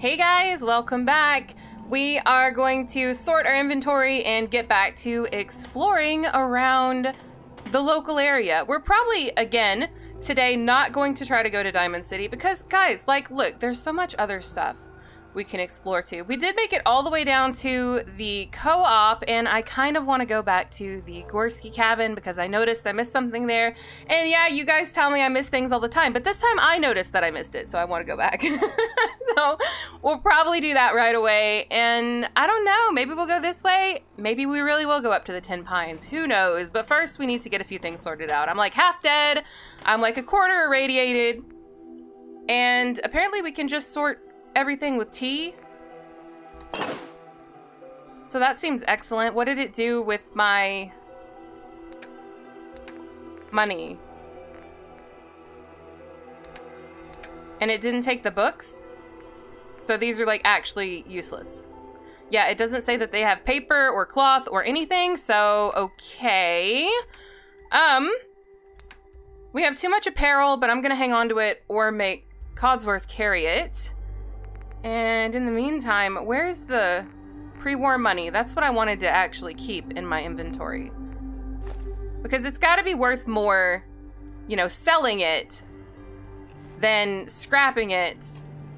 Hey guys, welcome back. We are going to sort our inventory and get back to exploring around the local area. We're probably, again, today not going to try to go to Diamond City because, guys, like, look, there's so much other stuff we can explore too. We did make it all the way down to the co-op, and I kind of want to go back to the Gorski cabin because I noticed I missed something there. And yeah, you guys tell me I miss things all the time, but this time I noticed that I missed it, so I want to go back. So we'll probably do that right away, and I don't know, maybe we'll go this way. Maybe we really will go up to the Tin Pines. Who knows? But first we need to get a few things sorted out. I'm like half dead. I'm like a quarter irradiated. And apparently we can just sort everything with tea, so that seems excellent. What did it do with my money? And it didn't take the books, so these are like actually useless. Yeah, it doesn't say that they have paper or cloth or anything, so okay. We have too much apparel, but I'm gonna hang on to it or make Codsworth carry it. And in the meantime, where's the pre-war money? That's what I wanted to actually keep in my inventory, because it's got to be worth more, you know, selling it than scrapping it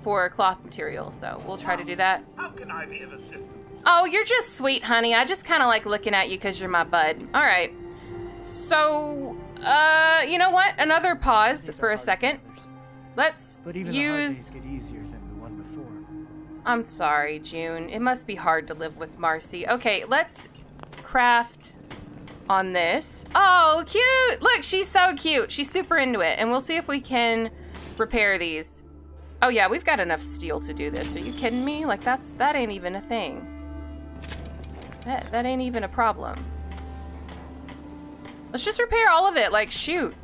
for cloth material. So we'll try to do that. How can I be of assistance? Oh, you're just sweet, honey. I just kind of like looking at you because you're my bud. All right. So, you know what? Another pause for a second. Let's use... I'm sorry, June. It must be hard to live with Marcy. Okay, let's craft on this. Oh, cute! Look, she's so cute. She's super into it. And we'll see if we can repair these. Oh yeah, we've got enough steel to do this. Are you kidding me? Like, that ain't even a thing. That ain't even a problem. Let's just repair all of it. Like, shoot.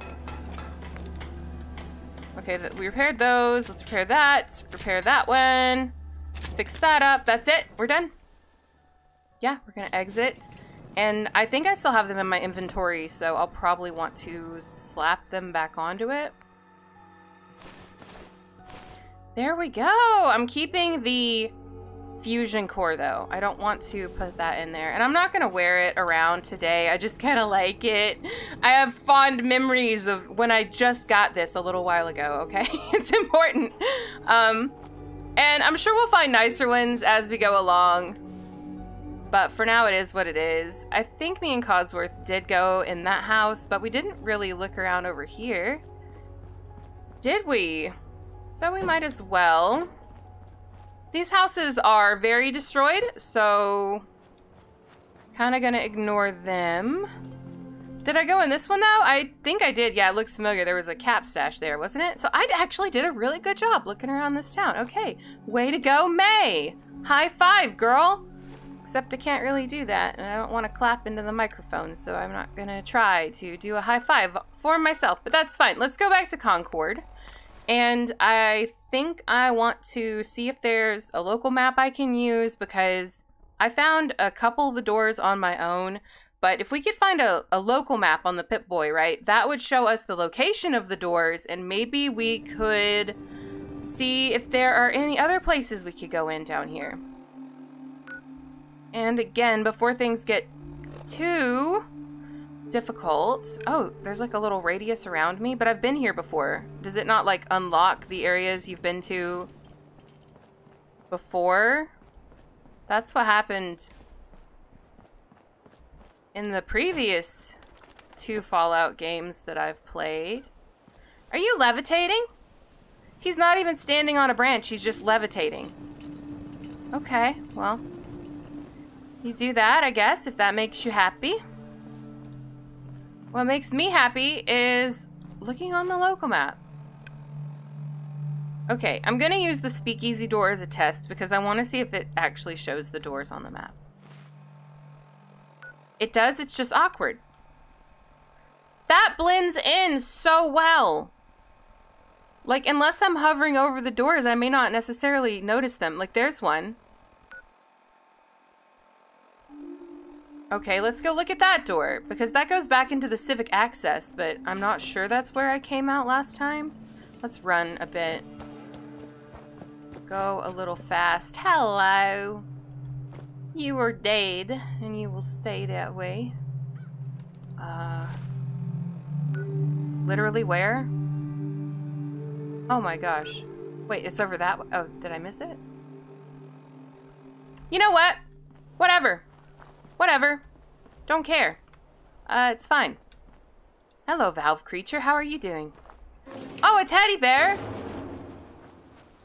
Okay, we repaired those. Let's repair that. Repair that one. Fix that up. That's it. We're done. Yeah, we're gonna exit. And I think I still have them in my inventory, so I'll probably want to slap them back onto it. There we go. I'm keeping the fusion core, though. I don't want to put that in there. And I'm not gonna wear it around today. I just kind of like it. I have fond memories of when I just got this a little while ago, okay? It's important. And I'm sure we'll find nicer ones as we go along. But for now, it is what it is. I think me and Codsworth did go in that house, but we didn't really look around over here, did we? So we might as well. These houses are very destroyed, so kind of gonna ignore them. Did I go in this one, though? I think I did. Yeah, it looks familiar. There was a cap stash there, wasn't it? So I actually did a really good job looking around this town. Okay. Way to go, May. High five, girl. Except I can't really do that, and I don't want to clap into the microphone, so I'm not going to try to do a high five for myself, but that's fine. Let's go back to Concord, and I think I want to see if there's a local map I can use, because I found a couple of the doors on my own. But if we could find a local map on the Pip-Boy, right, that would show us the location of the doors, and maybe we could see if there are any other places we could go in down here. And again, before things get too difficult... Oh, there's like a little radius around me, but I've been here before. Does it not like unlock the areas you've been to before? That's what happened in the previous two Fallout games that I've played. Are you levitating? He's not even standing on a branch, he's just levitating. Okay, well, you do that, I guess, if that makes you happy. What makes me happy is looking on the local map. Okay, I'm gonna use the speakeasy door as a test because I wanna see if it actually shows the doors on the map. It does, it's just awkward. That blends in so well. Like, unless I'm hovering over the doors, I may not necessarily notice them. Like, there's one. Okay, let's go look at that door, because that goes back into the civic access, but I'm not sure that's where I came out last time. Let's run a bit. Go a little fast. Hello. You are dead, and you will stay that way. Literally where? Oh my gosh. Wait, it's over that way. Oh, did I miss it? You know what? Whatever. Whatever. Don't care. It's fine. Hello, valve creature. How are you doing? Oh, a teddy bear!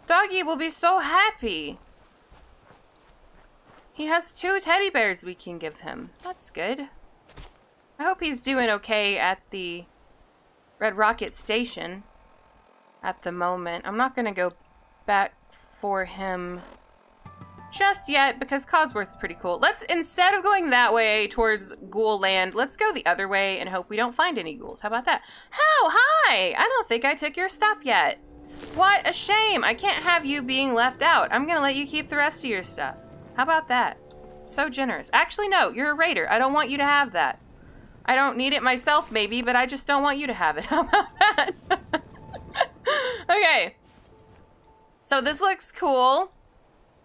Doggy will be so happy. He has 2 teddy bears we can give him. That's good. I hope he's doing okay at the Red Rocket Station at the moment. I'm not going to go back for him just yet because Codsworth's pretty cool. Let's, instead of going that way towards Ghoul Land, let's go the other way and hope we don't find any ghouls. How about that? Oh, hi! I don't think I took your stuff yet. What a shame. I can't have you being left out. I'm going to let you keep the rest of your stuff. How about that? So generous. Actually, no, you're a raider. I don't want you to have that. I don't need it myself, maybe, but I just don't want you to have it. How about that? Okay. So this looks cool.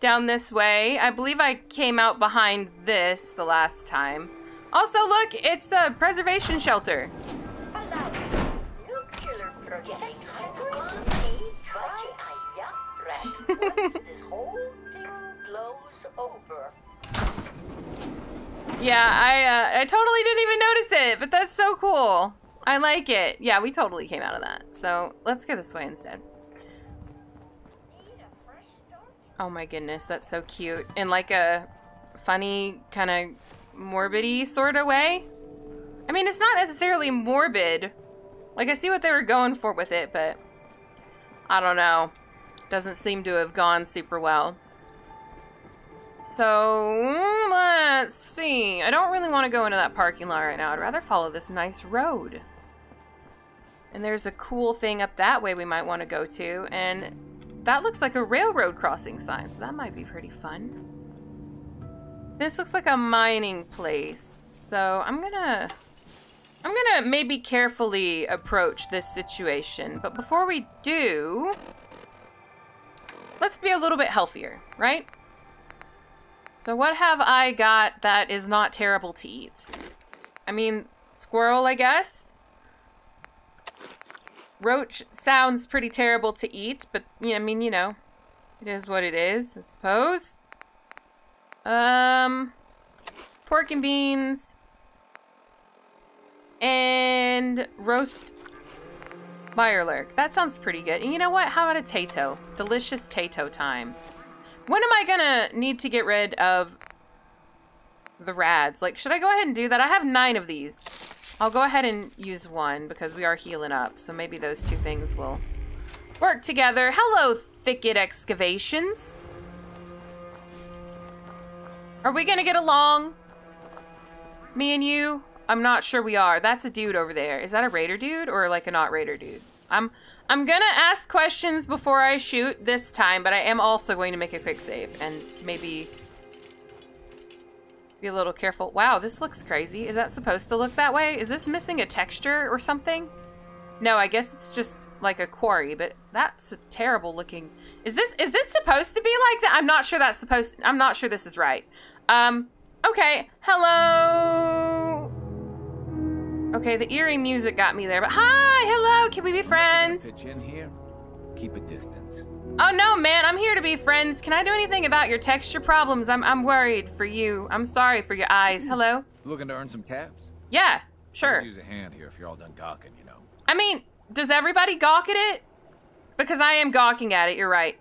Down this way. I believe I came out behind this the last time. Also, look, it's a preservation shelter. Yeah, I totally didn't even notice it, but that's so cool. I like it. Yeah, we totally came out of that. So let's go this way instead. Oh my goodness, that's so cute. In like a funny, kind of morbid-y sort of way. I mean, it's not necessarily morbid. Like, I see what they were going for with it, but I don't know. Doesn't seem to have gone super well. So, let's see. I don't really want to go into that parking lot right now. I'd rather follow this nice road. And there's a cool thing up that way we might want to go to. And that looks like a railroad crossing sign, so that might be pretty fun. This looks like a mining place. So, I'm gonna maybe carefully approach this situation. But before we do, let's be a little bit healthier, right? So what have I got that is not terrible to eat? I mean, squirrel, I guess? Roach sounds pretty terrible to eat, but, yeah, I mean, you know, it is what it is, I suppose. Pork and beans. And roast Meyerlurk. That sounds pretty good. And you know what? How about a tato? Delicious tato time. When am I gonna need to get rid of the rads? Like, should I go ahead and do that? I have 9 of these. I'll go ahead and use 1 because we are healing up. So maybe those 2 things will work together. Hello, Thicket Excavations. Are we gonna get along? Me and you? I'm not sure we are. That's a dude over there. Is that a raider dude or like a not raider dude? I'm gonna ask questions before I shoot this time, but I am also going to make a quick save and maybe be a little careful. Wow, this looks crazy. Is that supposed to look that way? Is this missing a texture or something? No, I guess it's just like a quarry, but that's a terrible looking. Is this supposed to be like that? I'm not sure that's supposed to, I'm not sure this is right. Okay. Hello. Okay, the eerie music got me there, but hi, hello, can we be friends? Keep a distance. Oh no, man, I'm here to be friends. Can I do anything about your texture problems? I'm worried for you. I'm sorry for your eyes. Hello? Looking to earn some caps? Yeah, sure. Use a hand here if you're all done gawking, you know. I mean, does everybody gawk at it? Because I am gawking at it, you're right.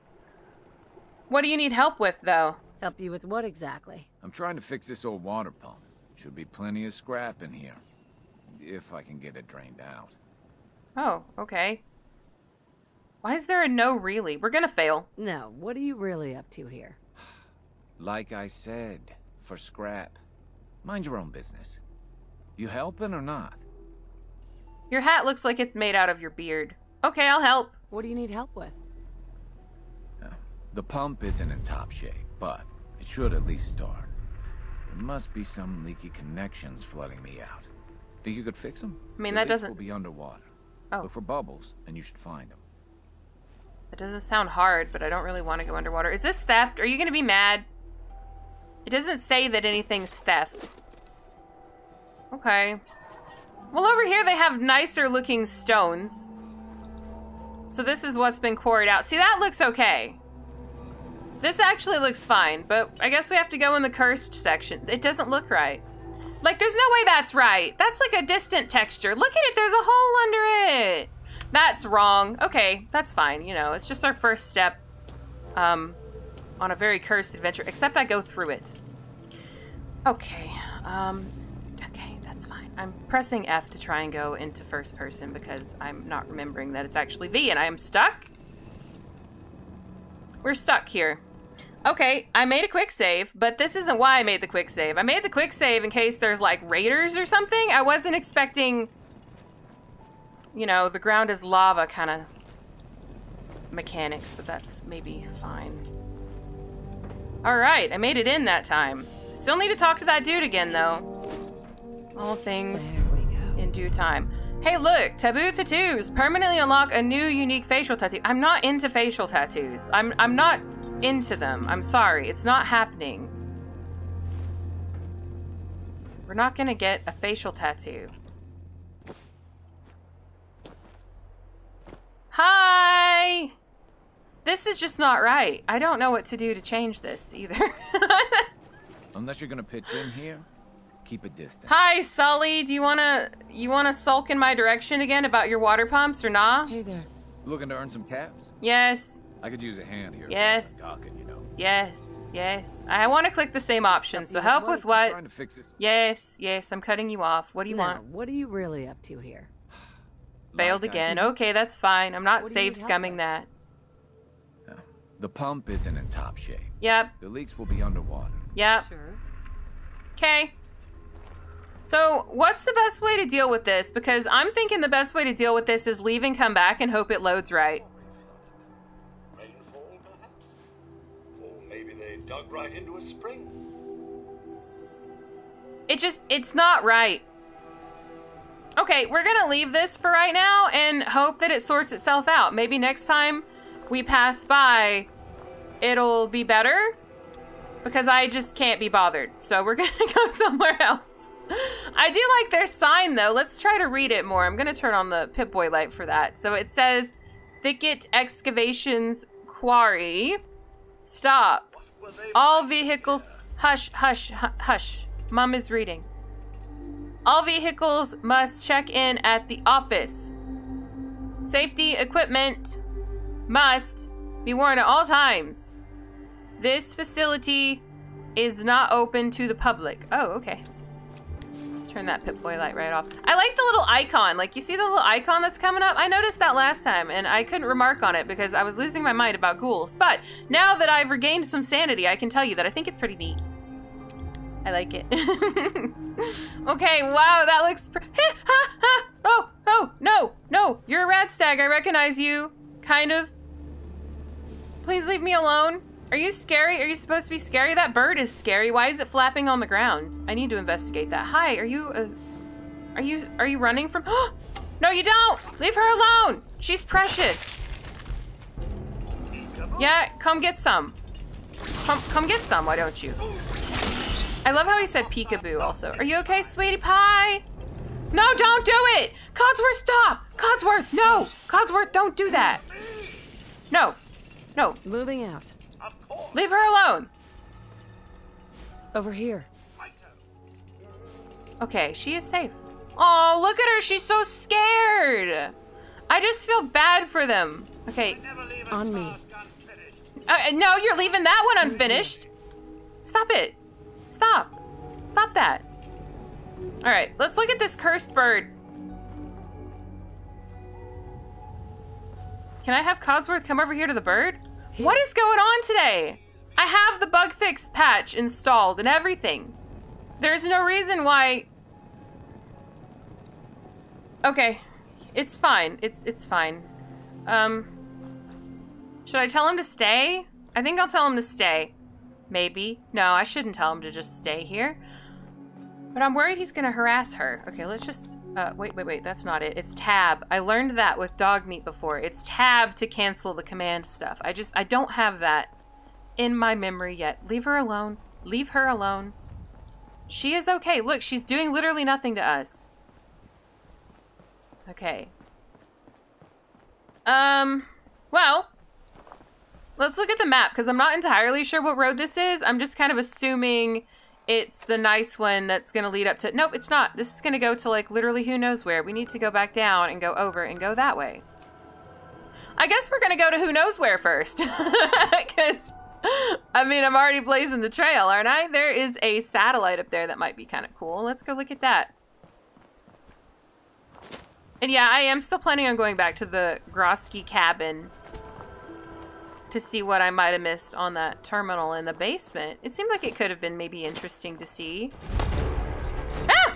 What do you need help with, though? Help you with what exactly? I'm trying to fix this old water pump. Should be plenty of scrap in here. If I can get it drained out. Oh, okay. Why is there a no really? We're gonna fail. No, what are you really up to here? Like I said, for scrap. Mind your own business. You helping or not? Your hat looks like it's made out of your beard. Okay, I'll help. What do you need help with? The pump isn't in top shape, but it should at least start. There must be some leaky connections flooding me out. Think you could fix them? I mean, that doesn't... We'll be underwater. Oh. Look for bubbles, and you should find them. That doesn't sound hard, but I don't really want to go underwater. Is this theft? Are you going to be mad? It doesn't say that anything's theft. Okay. Well, over here they have nicer looking stones. So this is what's been quarried out. See, that looks okay. This actually looks fine, but I guess we have to go in the cursed section. It doesn't look right. Like, there's no way that's right. That's like a distant texture. Look at it, there's a hole under it. That's wrong. Okay, that's fine. You know, it's just our first step on a very cursed adventure, except I go through it. Okay, okay, that's fine. I'm pressing F to try and go into first person because I'm not remembering that it's actually V and I am stuck. We're stuck here. Okay, I made a quick save, but this isn't why I made the quick save. I made the quick save in case there's like raiders or something. I wasn't expecting, you know, the ground is lava kind of mechanics, but that's maybe fine. All right, I made it in that time. Still need to talk to that dude again though. All things in due time. Hey, look, Taboo tattoos permanently unlock a new unique facial tattoo. I'm not into facial tattoos. I'm not into them. I'm sorry. It's not happening. We're not going to get a facial tattoo. Hi! This is just not right. I don't know what to do to change this either. Unless you're going to pitch in here, keep a distance. Hi, Sully. Do you wanna sulk in my direction again about your water pumps or nah? Hey there. Looking to earn some caps? Yes. I could use a hand here. Yes. Docking, you know. Yes. Yes. I want to click the same option. So help with what? Trying to fix it. Yes. Yes. I'm cutting you off. What do you want? What are you really up to here? Failed again. Okay, that's fine. I'm not save scumming that. The pump isn't in top shape. Yep. The leaks will be underwater. Yep. Sure. Okay. So what's the best way to deal with this? Because I'm thinking the best way to deal with this is leave and come back and hope it loads right. Rainfall, perhaps? Or maybe they dug right into a spring. It just, it's not right. Okay, we're gonna leave this for right now and hope that it sorts itself out. Maybe next time we pass by, it'll be better because I just can't be bothered. So we're gonna go somewhere else. I do like their sign though. Let's try to read it more. I'm gonna turn on the Pip-Boy light for that. So it says, Thicket Excavations Quarry. Stop. All vehicles, hush, hush, hush. Mom is reading. All vehicles must check in at the office. Safety equipment must be worn at all times. This facility is not open to the public. Oh, okay. Let's turn that Pip-Boy light right off. I like the little icon. Like, you see the little icon that's coming up? I noticed that last time, and I couldn't remark on it because I was losing my mind about ghouls. But now that I've regained some sanity, I can tell you that I think it's pretty neat. I like it. Okay, wow, that looks oh, oh, no, no, you're a rat stag. I recognize you, kind of. Please leave me alone. Are you scary? Are you supposed to be scary? That bird is scary. Why is it flapping on the ground? I need to investigate that. Hi, are you, are you running from, no, you don't. Leave her alone. She's precious. Yeah, come get some. Come get some, why don't you? I love how he said peekaboo also. Are you okay, sweetie pie? No, don't do it! Codsworth, stop! Codsworth, no! Codsworth, don't do that! No. No. Moving out. Leave her alone. Over here. Okay, she is safe. Oh, look at her. She's so scared. I just feel bad for them. Okay. On me. No, you're leaving that one unfinished. Stop it. Stop. Stop that. All right, let's look at this cursed bird. Can I have Codsworth come over here to the bird? What is going on today? I have the bug fix patch installed and everything. There's no reason why. Okay, it's fine. It's fine. Should I tell him to stay? I think I'll tell him to stay. Maybe. No, I shouldn't tell him to just stay here. But I'm worried he's gonna harass her. Okay, let's just... wait, that's not it. It's tab. I learned that with dog meat before. It's tab to cancel the command stuff. I don't have that in my memory yet. Leave her alone. Leave her alone. She is okay. Look, she's doing literally nothing to us. Okay. Well... let's look at the map, because I'm not entirely sure what road this is. I'm just kind of assuming it's the nice one that's going to lead up to... Nope, it's not. This is going to go to, like, literally who knows where. We need to go back down and go over and go that way. I guess we're going to go to who knows where first. Because, I mean, I'm already blazing the trail, aren't I? There is a satellite up there that might be kind of cool. Let's go look at that. And, yeah, I am still planning on going back to the Gorski cabin to see what I might have missed on that terminal in the basement. It seemed like it could have been maybe interesting to see. Ah!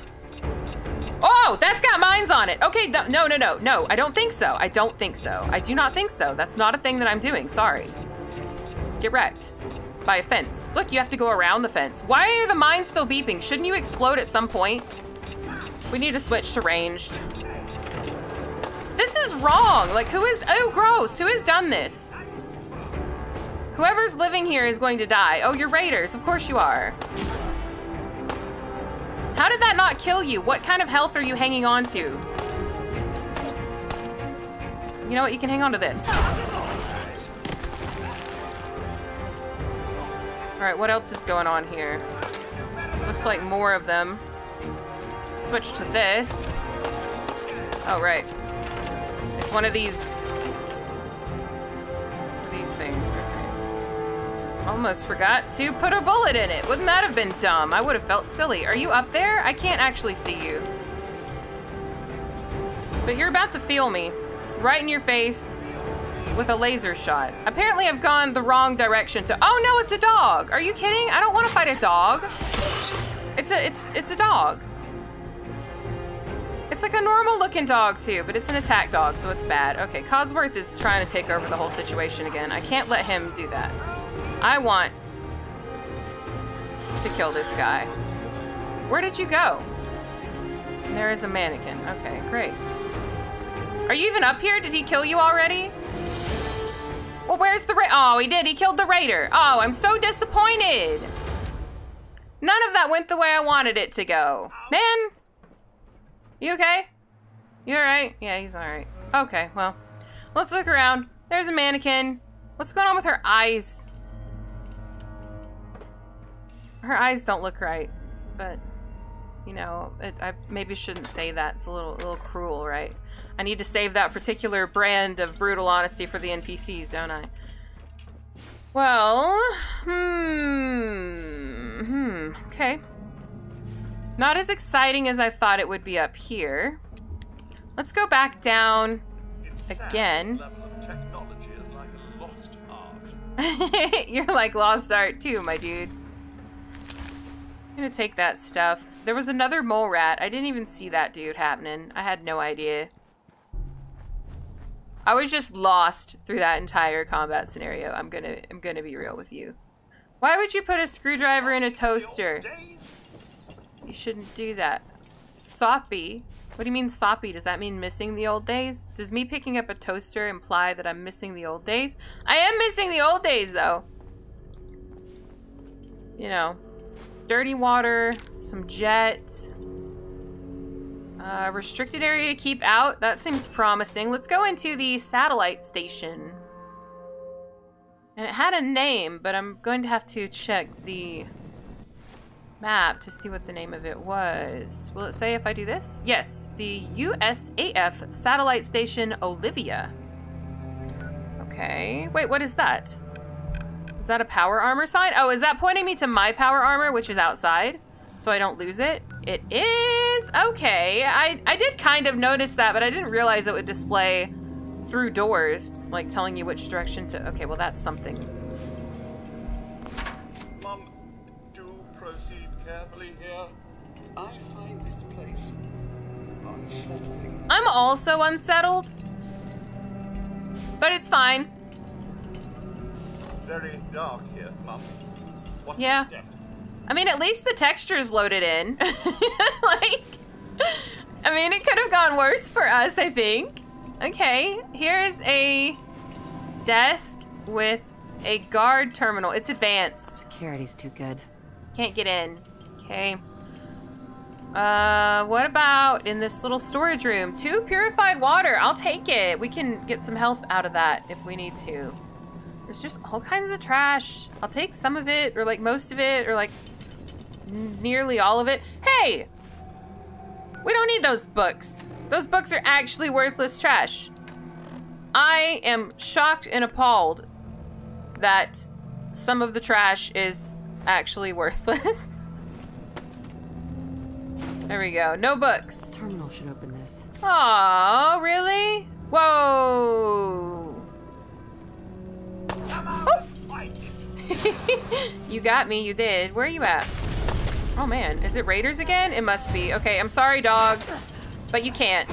Oh, that's got mines on it. Okay, no, I don't think so. I don't think so. I do not think so. That's not a thing that I'm doing. Sorry. Get wrecked by a fence. Look, you have to go around the fence. Why are the mines still beeping? Shouldn't you explode at some point? We need to switch to ranged. This is wrong. Like, who is... oh, gross. Who has done this? Whoever's living here is going to die. Oh, you're raiders. Of course you are. How did that not kill you? What kind of health are you hanging on to? You know what? You can hang on to this. All right, what else is going on here? Looks like more of them. Switch to this. Oh, right. It's one of these... things. Almost forgot to put a bullet in it. Wouldn't that have been dumb? I would have felt silly. Are you up there? I can't actually see you. But you're about to feel me. Right in your face with a laser shot. Apparently I've gone the wrong direction to... oh no, it's a dog! Are you kidding? I don't want to fight a dog. It's a dog. It's like a normal looking dog too, but it's an attack dog, so it's bad. Okay, Codsworth is trying to take over the whole situation again. I can't let him do that. I want to kill this guy. Where did you go? There is a mannequin. Okay, great. Are you even up here? Did he kill you already? Well, where's the raider? Oh, he did. He killed the raider. Oh, I'm so disappointed. None of that went the way I wanted it to go. Man, you okay? You all right? Yeah, he's all right. Okay, well, let's look around. There's a mannequin. What's going on with her eyes? Her eyes don't look right, but, you know, I maybe shouldn't say that. It's a little cruel, right? I need to save that particular brand of brutal honesty for the NPCs, don't I? Well, okay. Not as exciting as I thought it would be up here. Let's go back down again. You're like lost art too, my dude. Gonna take that stuff. There was another mole rat. I didn't even see that dude happening. I had no idea. I was just lost through that entire combat scenario. I'm gonna be real with you. Why would you put a screwdriver in a toaster? You shouldn't do that. Soppy? What do you mean soppy? Does that mean missing the old days? Does me picking up a toaster imply that I'm missing the old days? I am missing the old days though. You know. Dirty water, some jet. Restricted area, keep out. That seems promising. Let's go into the satellite station. And it had a name, but I'm going to have to check the map to see what the name of it was. Will it say if I do this? Yes, the USAF satellite station Olivia. Okay. Wait, what is that? Is that a power armor sign? Oh, is that pointing me to my power armor, which is outside, so I don't lose it? It is. Okay. I did kind of notice that, but I didn't realize it would display through doors, like telling you which direction to... okay, well, that's something. Mom, do proceed carefully here. I find this place unsettling. I'm also unsettled, but it's fine. Very dark here, Mom. Watch your step. I mean, at least the texture's loaded in. Like, I mean, it could have gone worse for us, I think. Okay, here's a desk with a guard terminal. It's advanced. Security's too good. Can't get in. Okay. What about in this little storage room? 2 purified water. I'll take it. We can get some health out of that if we need to. There's just all kinds of trash. I'll take some of it, or like most of it, or like nearly all of it. Hey! We don't need those books. Those books are actually worthless trash. I am shocked and appalled that some of the trash is actually worthless. There we go. No books. Terminal should open this. Oh, really? Whoa. Oh. You got me. You did. Where are you at? Oh, man. Is it raiders again? It must be. Okay, I'm sorry, dog. But you can't.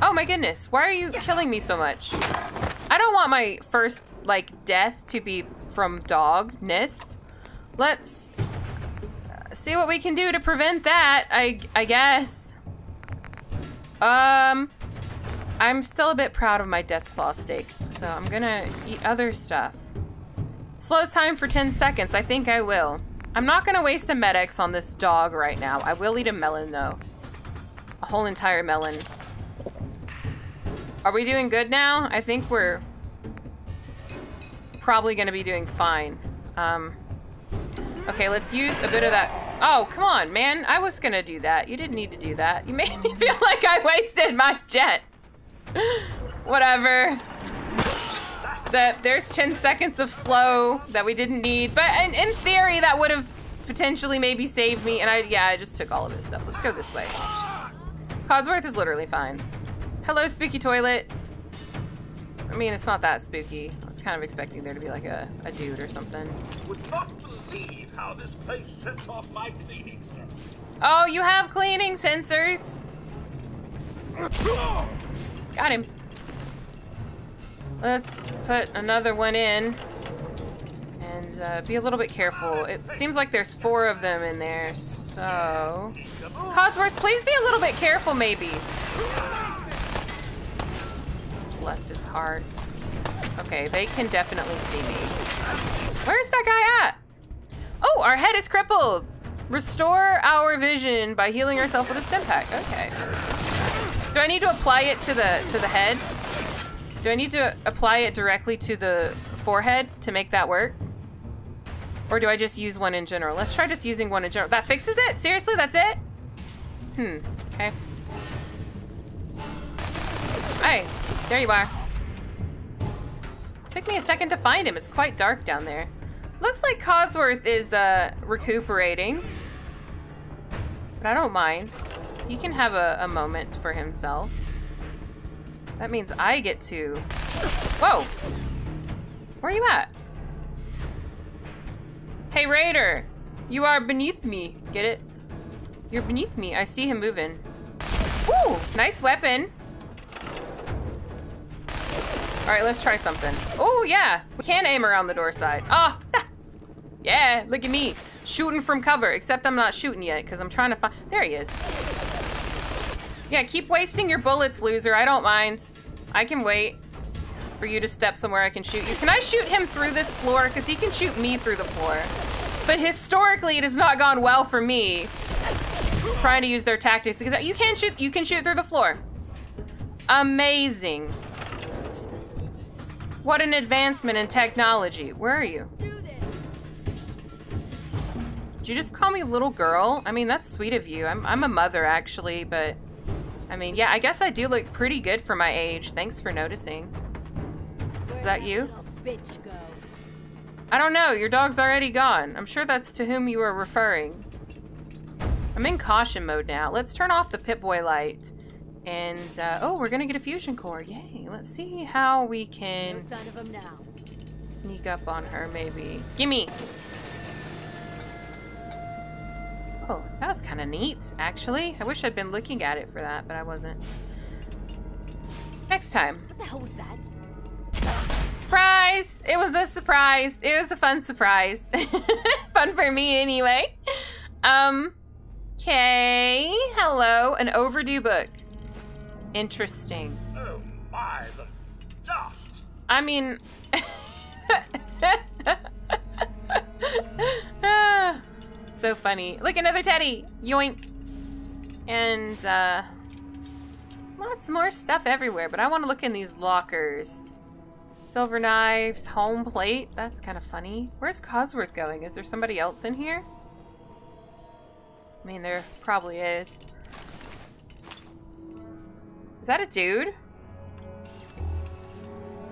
Oh, my goodness. Why are you killing me so much? I don't want my first, like, death to be from dogness. Let's... see what we can do to prevent that, I guess. I'm still a bit proud of my death claw steak, so I'm gonna eat other stuff. Slows time for 10 seconds. I think I will. I'm not gonna waste a Medex on this dog right now. I will eat a melon, though. A whole entire melon. Are we doing good now? I think we're probably gonna be doing fine. Okay, let's use a bit of that. Oh, come on, man. I was gonna do that. You didn't need to do that. You made me feel like I wasted my jet. Whatever. There's 10 seconds of slow that we didn't need. But in theory, that would have potentially maybe saved me. And I just took all of this stuff. Let's go this way. Codsworth is literally fine. Hello, spooky toilet. I mean, it's not that spooky. I was kind of expecting there to be like a dude or something. Would not believe how this place sets off my cleaning sensors. Oh, you have cleaning sensors? Got him. Let's put another one in. And be a little bit careful. It seems like there's 4 of them in there, so... Codsworth, please be a little bit careful, maybe. Bless his heart. Okay, they can definitely see me. Where's that guy at? Oh, our head is crippled. Restore our vision by healing ourselves with a stim pack. Okay. Do I need to apply it to the head? Do I need to apply it directly to the forehead to make that work? Or do I just use one in general? Let's try just using one in general. That fixes it? Seriously, that's it? Okay. Hey, there you are. Took me a second to find him. It's quite dark down there. Looks like Codsworth is recuperating. But I don't mind. He can have a moment for himself. That means I get to... Whoa! Where are you at? Hey, Raider! You are beneath me. Get it? You're beneath me. I see him moving. Ooh! Nice weapon! Alright, let's try something. Oh, yeah! We can aim around the door side. Oh! Yeah, look at me. Shooting from cover, except I'm not shooting yet, because I'm trying to find... There he is. Yeah, keep wasting your bullets, loser. I don't mind. I can wait for you to step somewhere I can shoot you. Can I shoot him through this floor? Because he can shoot me through the floor. But historically, it has not gone well for me trying to use their tactics. Because you can shoot through the floor. Amazing. What an advancement in technology. Where are you? Did you just call me little girl? I mean, that's sweet of you. I'm a mother, actually, but... I mean, yeah, I guess I do look pretty good for my age. Thanks for noticing. Is that you? I don't know. Your dog's already gone. I'm sure that's to whom you were referring. I'm in caution mode now. Let's turn off the Pip-Boy light. And, oh, we're gonna get a fusion core. Yay. Let's see how we can no sign of him now. Sneak up on her, maybe. Gimme! Oh, that was kind of neat, actually. I wish I'd been looking at it for that, but I wasn't. Next time. What the hell was that? Surprise! It was a surprise. It was a fun surprise. Fun for me anyway. Okay. Hello. An overdue book. Interesting. Oh my, the dust! I mean... So funny. Look, another teddy! Yoink! And, lots more stuff everywhere, but I want to look in these lockers. Silver knives, home plate. That's kind of funny. Where's Codsworth going? Is there somebody else in here? I mean, there probably is. Is that a dude?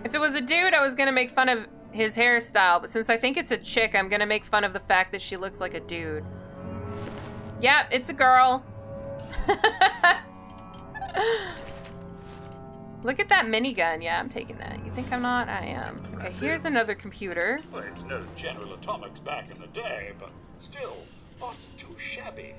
If it was a dude, I was going to make fun of his hairstyle, but since I think it's a chick, I'm going to make fun of the fact that she looks like a dude. Yep, it's a girl. Look at that minigun. Yeah, I'm taking that. You think I'm not? I am. Okay, here's another computer. Well, it's no General Atomics back in the day, but still, not too shabby.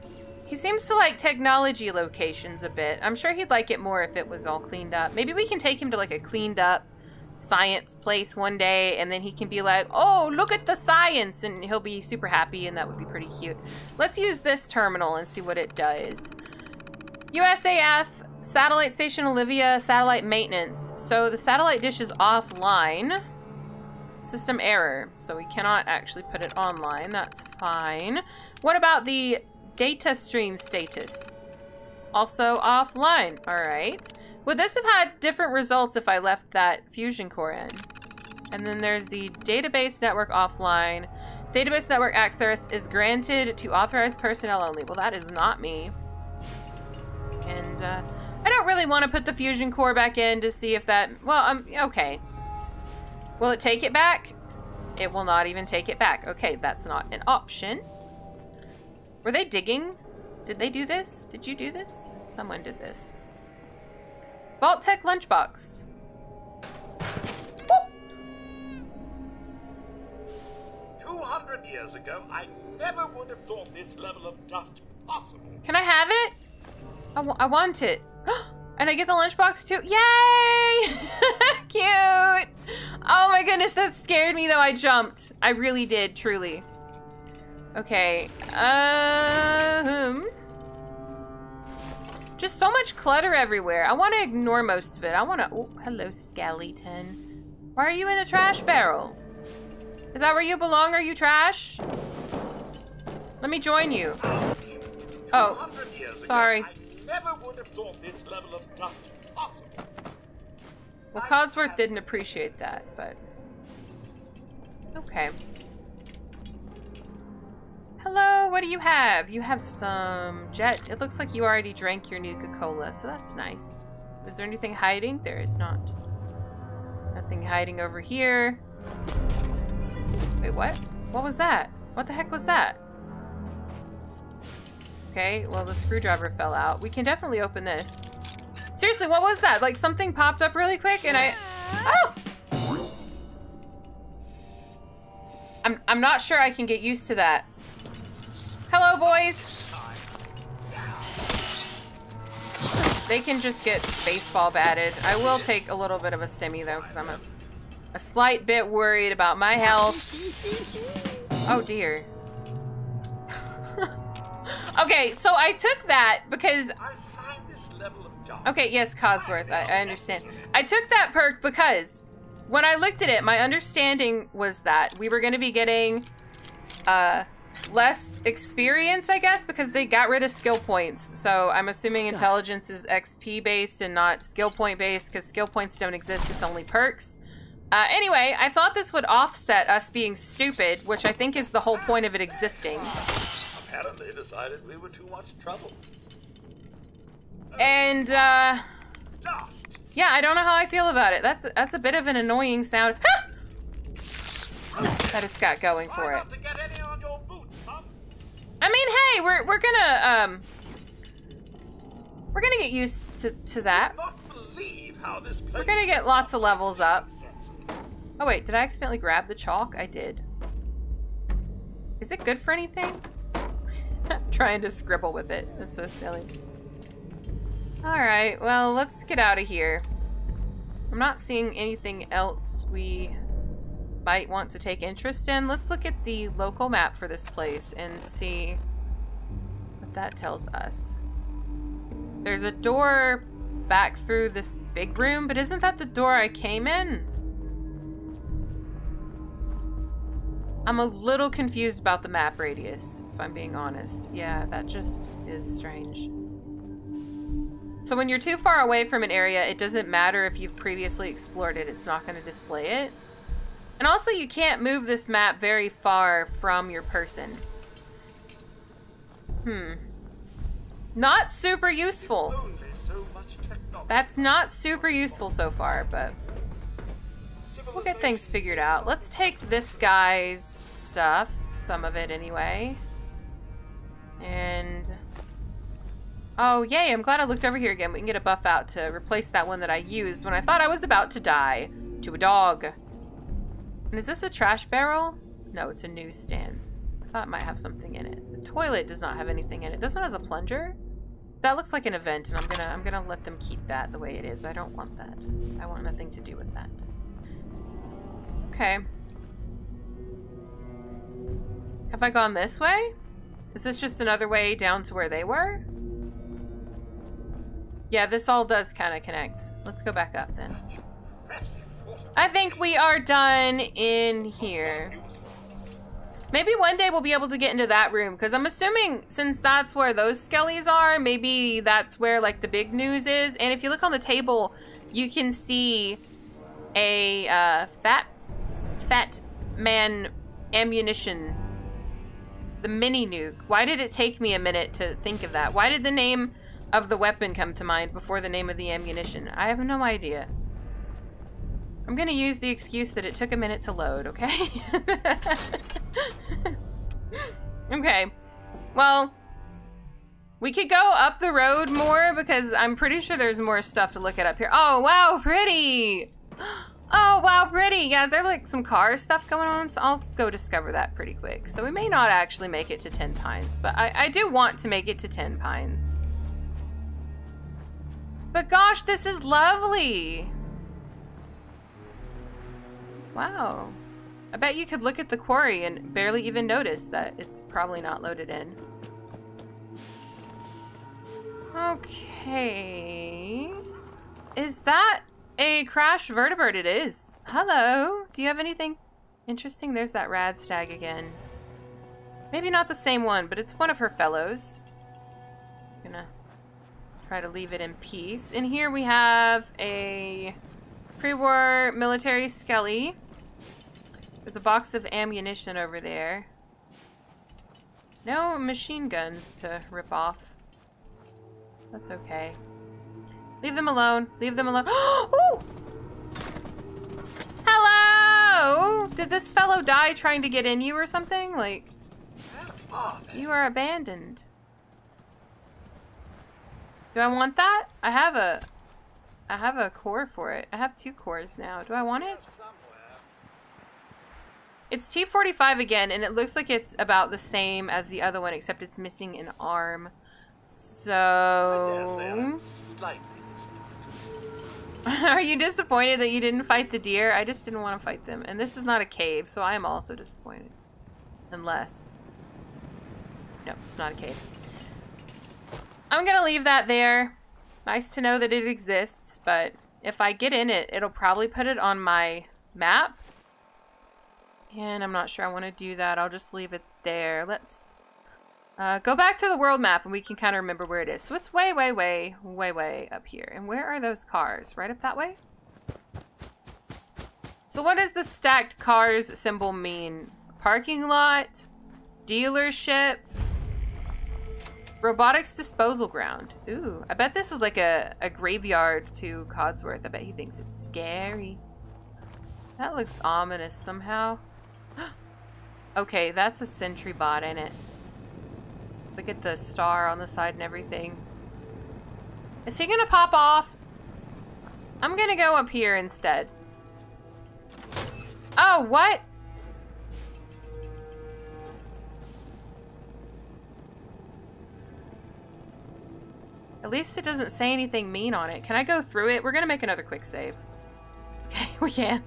He seems to like technology locations a bit. I'm sure he'd like it more if it was all cleaned up. Maybe we can take him to like a cleaned up science place one day, and then he can be like, oh, look at the science, and he'll be super happy, and that would be pretty cute. Let's use this terminal and see what it does. USAF satellite station Olivia, satellite maintenance. So the satellite dish is offline. System error. So we cannot actually put it online. That's fine. What about the data stream status? Also offline. All right. Would this have had different results if I left that fusion core in? And then there's the database network offline. Database network access is granted to authorized personnel only. Well, that is not me. And I don't really want to put the fusion core back in to see if that... Well, okay. Will it take it back? It will not even take it back. Okay, that's not an option. Were they digging? Did they do this? Did you do this? Someone did this. Vault Tech lunchbox. Woo! 200 years ago, I never would have thought this level of dust possible. Can I have it? I want it. And I get the lunchbox too. Yay! Cute! Oh my goodness, that scared me though. I jumped. I really did, truly. Okay. Just so much clutter everywhere. I want to ignore most of it. I want to... Oh, hello, skeleton. Why are you in a trash barrel? Is that where you belong? Are you trash? Let me join you. Oh, sorry. I never would have thought this level of dust possible. Well, Codsworth didn't appreciate that, but... Okay. Hello, what do you have? You have some jet. It looks like you already drank your new Coca-Cola, so that's nice. Is there anything hiding? There is not. Nothing hiding over here. Wait, what? What was that? What the heck was that? Okay, well, the screwdriver fell out. We can definitely open this. Seriously, what was that? Like, something popped up really quick, and I... Oh! I'm not sure I can get used to that. Hello, boys. They can just get baseball batted. I will take a little bit of a stimmy, though, because I'm a slight bit worried about my health. Oh, dear. Okay, so I took that because... Okay, yes, Codsworth, I understand. I took that perk because when I looked at it, my understanding was that we were going to be getting... less experience, I guess, because they got rid of skill points. So I'm assuming intelligence is XP based and not skill point based, because skill points don't exist. It's only perks. Anyway, I thought this would offset us being stupid, which I think is the whole point of it existing. Apparently decided we were too much trouble. And yeah, I don't know how I feel about it. That's a bit of an annoying sound that it's got going for it. I mean, hey, we're gonna get used to that. We're gonna get lots of levels up. Oh wait, did I accidentally grab the chalk? I did. Is it good for anything? Trying to scribble with it. That's so silly. All right, well, let's get out of here. I'm not seeing anything else we might want to take interest in. Let's look at the local map for this place and see what that tells us. There's a door back through this big room, but isn't that the door I came in? I'm a little confused about the map radius, if I'm being honest. Yeah, that just is strange. So when you're too far away from an area, it doesn't matter if you've previously explored it. It's not going to display it. And also, you can't move this map very far from your person. Hmm. Not super useful. That's not super useful so far, but we'll get things figured out. Let's take this guy's stuff, some of it anyway. And... oh, yay, I'm glad I looked over here again. We can get a buff out to replace that one that I used when I thought I was about to die to a dog. And is this a trash barrel? No, it's a newsstand. I thought it might have something in it. The toilet does not have anything in it. This one has a plunger? That looks like an event, and I'm gonna let them keep that the way it is. I don't want that. I want nothing to do with that. Okay. Have I gone this way? Is this just another way down to where they were? Yeah, this all does kind of connect. Let's go back up then. I think we are done in here. Maybe one day we'll be able to get into that room, because I'm assuming since that's where those skellies are, maybe that's where like the big news is. And if you look on the table, you can see a fat man ammunition, the mini nuke. Why did it take me a minute to think of that? Why did the name of the weapon come to mind before the name of the ammunition? I have no idea. I'm gonna use the excuse that it took a minute to load, okay? Okay. Well, we could go up the road more because I'm pretty sure there's more stuff to look at up here. Oh, wow, pretty! Oh, wow, pretty! Yeah, there's like some car stuff going on, so I'll go discover that pretty quick. So we may not actually make it to Ten Pines, but I do want to make it to Ten Pines. But gosh, this is lovely! Wow. I bet you could look at the quarry and barely even notice that it's probably not loaded in. Okay. Is that a crashed vertebrate? It is. Hello. Do you have anything interesting? There's that rad stag again. Maybe not the same one, but it's one of her fellows. I'm gonna try to leave it in peace. And here we have a pre-war military skelly. There's a box of ammunition over there. No machine guns to rip off. That's okay. Leave them alone. Leave them alone. Ooh! Hello! Did this fellow die trying to get in you or something? Like, you are abandoned. Do I want that? I have a core for it. I have 2 cores now. Do I want it? It's T45 again, and it looks like it's about the same as the other one, except it's missing an arm. So... I dare say I'm slightly disappointed. Are you disappointed that you didn't fight the deer? I just didn't want to fight them. And this is not a cave, so I am also disappointed. Unless... nope, it's not a cave. I'm gonna leave that there. Nice to know that it exists, but if I get in it, it'll probably put it on my map. And I'm not sure I want to do that. I'll just leave it there. Let's go back to the world map and we can kind of remember where it is. So it's way, way, way, way, way up here. And where are those cars? Right up that way? So what does the stacked cars symbol mean? Parking lot? Dealership? Robotics disposal ground. Ooh, I bet this is like a graveyard to Codsworth. I bet he thinks it's scary. That looks ominous somehow. Okay, that's a sentry bot, ain't it? Look at the star on the side and everything. Is he gonna pop off? I'm gonna go up here instead. Oh, what? At least it doesn't say anything mean on it. Can I go through it? We're gonna make another quick save. Okay, we can.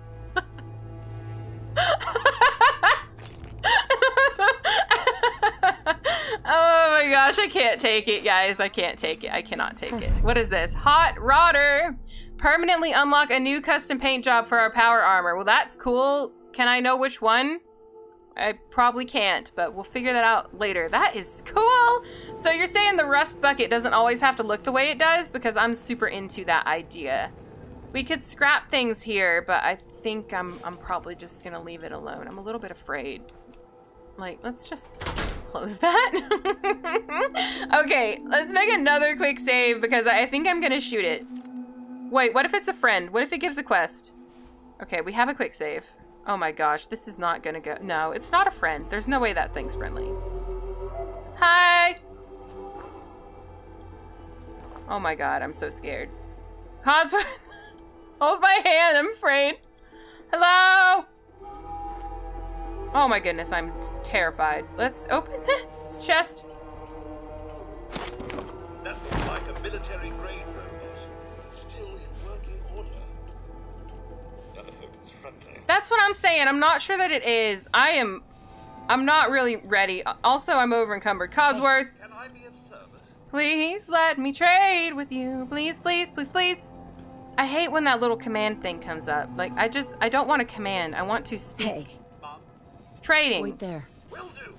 gosh, I can't take it, guys. I can't take it. I cannot take it. What is this? Hot Rodder. Permanently unlock a new custom paint job for our power armor. Well, that's cool. Can I know which one? I probably can't, but we'll figure that out later. That is cool. So you're saying the rust bucket doesn't always have to look the way it does, because I'm super into that idea. We could scrap things here, but I think I'm probably just gonna leave it alone. I'm a little bit afraid. Like, let's just close that. Okay, let's make another quick save because I think I'm gonna shoot it. Wait, what if it's a friend? What if it gives a quest? Okay, we have a quick save. Oh my gosh, this is not gonna go. No, it's not a friend. There's no way that thing's friendly. Hi! Oh my god, I'm so scared. Codsworth! Hold my hand, I'm afraid. Hello! Oh my goodness, I'm terrified. Let's open this chest. That looks like a military grade robot. It's still in working order. Gotta hope it's friendly. That's what I'm saying. I'm not sure that it is. I'm not really ready. Also, I'm over encumbered. Codsworth. Can I be of service? Please let me trade with you. Please, please, please, please. I hate when that little command thing comes up. Like, I don't want to command. I want to speak. Hey. Trading. Wait there. Will do.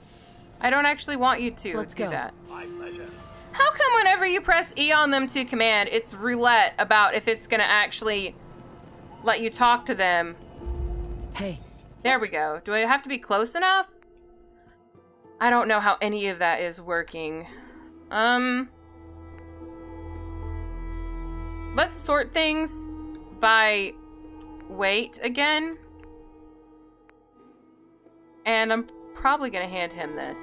I don't actually want you to do that. My pleasure. How come whenever you press E on them to command, it's roulette about if it's going to actually let you talk to them? Hey. There we go. Do I have to be close enough? I don't know how any of that is working. Let's sort things by weight again. And I'm probably going to hand him this.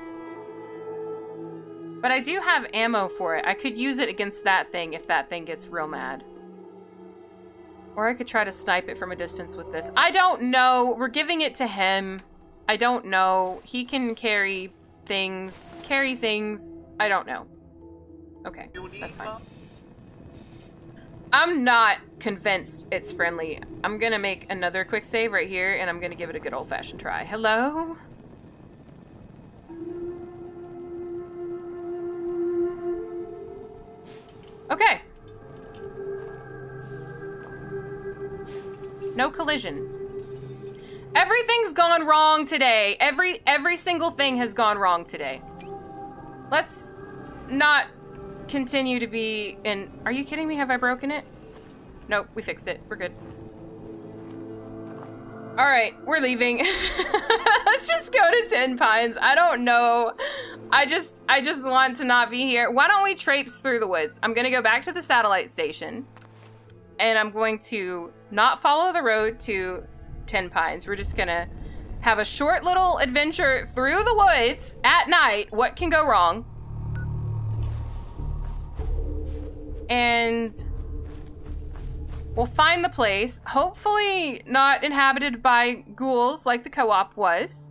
But I do have ammo for it. I could use it against that thing if that thing gets real mad. Or I could try to snipe it from a distance with this. I don't know. We're giving it to him. I don't know. He can carry things. I don't know. Okay, that's fine. I'm not convinced it's friendly. I'm gonna make another quick save right here, and I'm gonna give it a good old-fashioned try. Hello? Okay. No collision. Everything's gone wrong today. Every single thing has gone wrong today. Let's not continue to be in... Are you kidding me? Have I broken it? Nope, we fixed it. We're good. Alright, we're leaving. Let's just go to Ten Pines. I don't know. I just want to not be here. Why don't we traipse through the woods? I'm gonna go back to the satellite station. And I'm going to not follow the road to Ten Pines. We're just gonna have a short little adventure through the woods at night. What can go wrong? And we'll find the place, hopefully not inhabited by ghouls like the co-op was.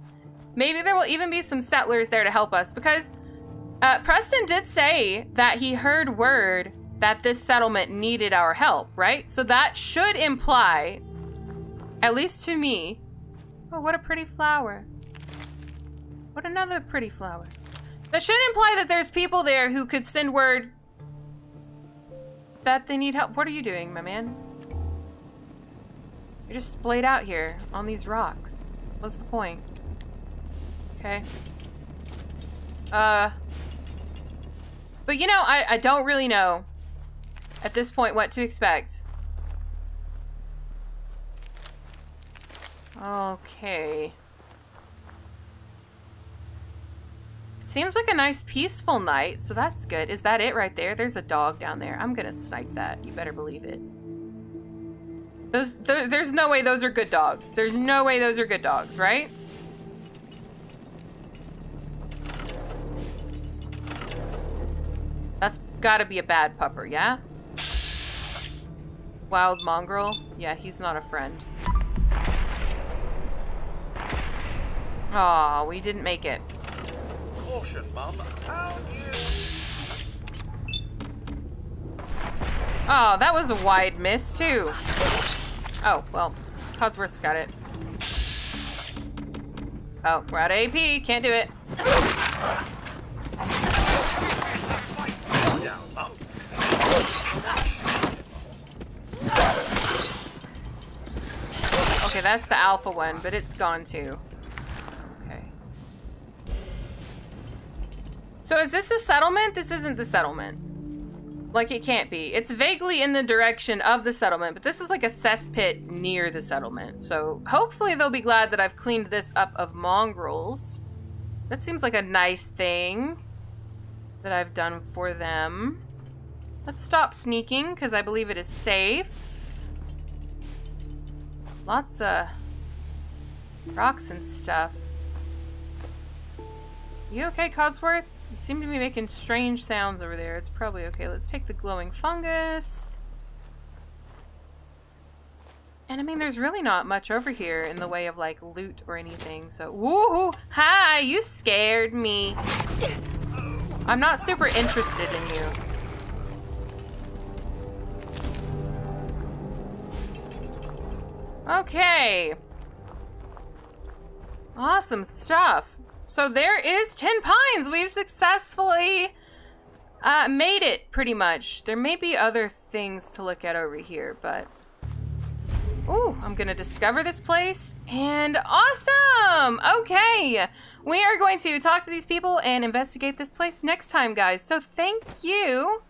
Maybe there will even be some settlers there to help us, because Preston did say that he heard word that this settlement needed our help, right? So that should imply, at least to me... Oh, what a pretty flower. What another pretty flower. That should imply that there's people there who could send word that they need help. What are you doing, my man? You're just splayed out here on these rocks. What's the point? Okay. But you know, I don't really know at this point what to expect. Okay. Seems like a nice peaceful night, so that's good. Is that it right there? There's a dog down there. I'm gonna snipe that. You better believe it. There's no way those are good dogs. There's no way those are good dogs, right? That's gotta be a bad pupper, yeah? Wild mongrel? Yeah, he's not a friend. Aw, we didn't make it. Caution, Mom. How you... Oh, that was a wide miss, too. Oh, well, Codsworth's got it. Oh, we're out of AP. Can't do it. Okay, that's the alpha one, but it's gone too. Okay. So is this the settlement? This isn't the settlement. Like, it can't be. It's vaguely in the direction of the settlement, but this is like a cesspit near the settlement. So hopefully they'll be glad that I've cleaned this up of mongrels. That seems like a nice thing that I've done for them. Let's stop sneaking, because I believe it is safe. Lots of rocks and stuff. You okay, Codsworth? You seem to be making strange sounds over there. It's probably okay. Let's take the glowing fungus. And I mean, there's really not much over here in the way of like loot or anything. So, woohoo! Hi! You scared me. I'm not super interested in you. Okay. Awesome stuff. So there is Ten Pines! We've successfully made it, pretty much. There may be other things to look at over here, but... Ooh, I'm gonna discover this place, and awesome! Okay, we are going to talk to these people and investigate this place next time, guys. So thank you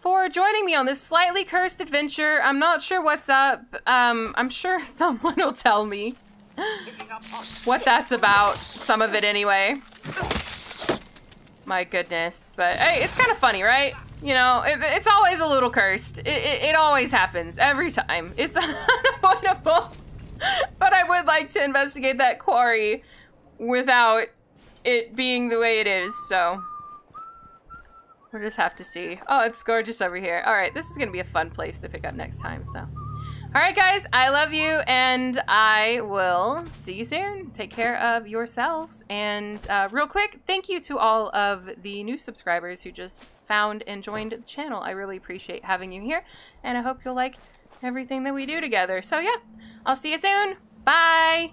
for joining me on this slightly cursed adventure. I'm not sure what's up. I'm sure someone will tell me what that's about, some of it anyway. My goodness. But hey, it's kind of funny, right? You know, it's always a little cursed. It always happens every time. It's unavoidable. But I would like to investigate that quarry without it being the way it is, so we'll just have to see. Oh, it's gorgeous over here. All right, this is gonna be a fun place to pick up next time, so. Alright guys, I love you, and I will see you soon. Take care of yourselves. And real quick, thank you to all of the new subscribers who just found and joined the channel. I really appreciate having you here, and I hope you'll like everything that we do together. So yeah, I'll see you soon. Bye!